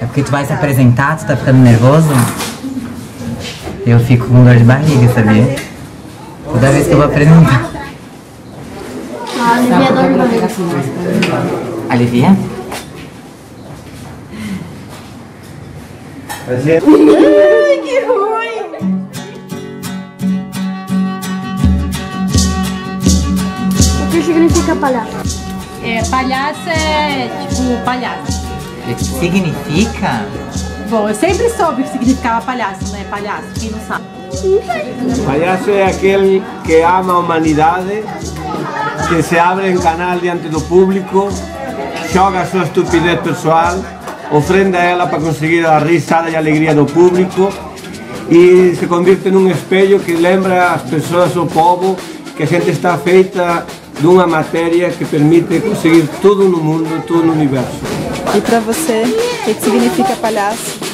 É porque tu vai se apresentar, tu tá ficando nervoso? Eu fico com dor de barriga, sabia? Toda vez que eu vou apresentar. Alivia? Ai, que ruim! O que significa palhaço? É, palhaço é tipo palhaço. O que significa? Bom, eu sempre soube o que significava palhaço, né? Palhaço, quem não sabe? Palhaço é aquele que ama a humanidade, que se abre em canal diante do público, joga a sua estupidez pessoal, ofrenda ela para conseguir a risada e a alegria do público e se convirte num espelho que lembra às pessoas, ao povo, que a gente está feita de uma matéria que permite conseguir tudo no mundo, tudo no universo. E para você, o que significa palhaço?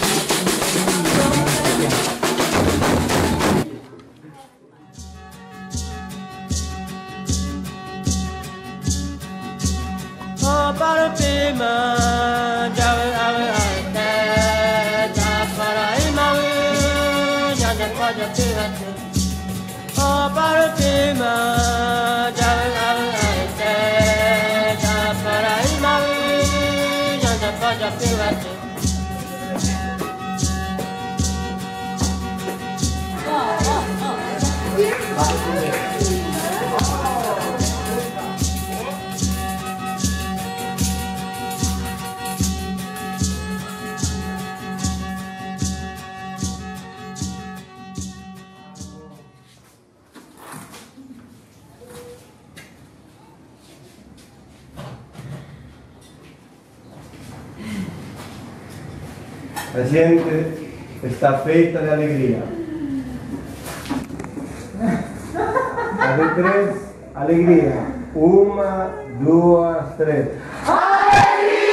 A gente está feita de alegria. A de três, alegria. Uma, duas, três. Alegria!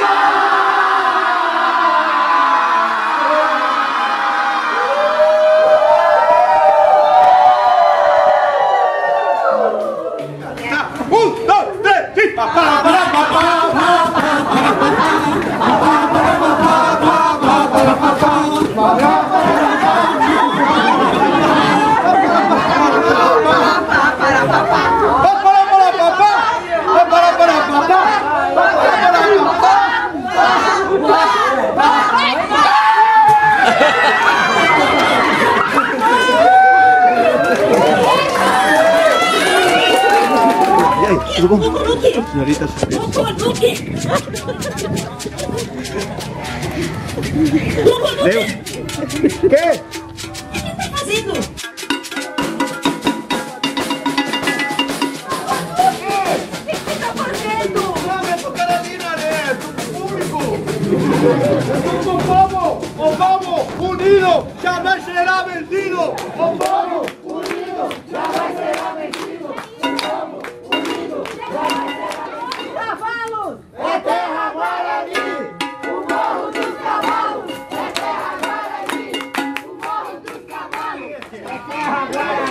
Tudo bom? Senhorita, Deus! O que? O que tá fazendo? O que tá fazendo? Não, é tu Carolina, né? Do público! Os vamos unidos! Jamais será vencido! Os vamos unidos! Jamais será vencido! Os vamos unidos! Jamais será vencido! Cavalos! É terra Guarani! O Morro dos Cavalos! É terra Guarani! O Morro dos Cavalos! É terra Guarani!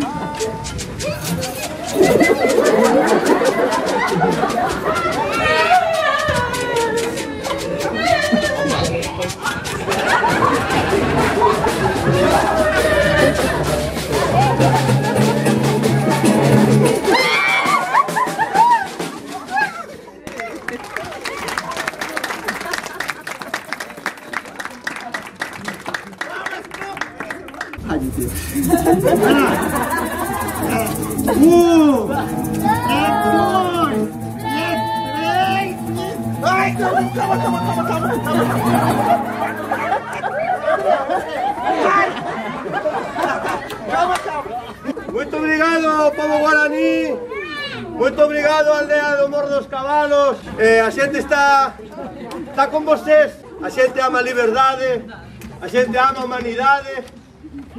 Muito obrigado, povo Guarani. Muito obrigado, aldeia do Morro dos Cavalos. A gente está com vocês. A gente ama a liberdade. A gente ama a humanidade.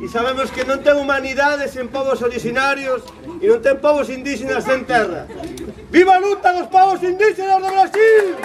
E sabemos que não tem humanidade sem povos originários e não tem povos indígenas sem terra. Viva a luta dos povos indígenas do Brasil!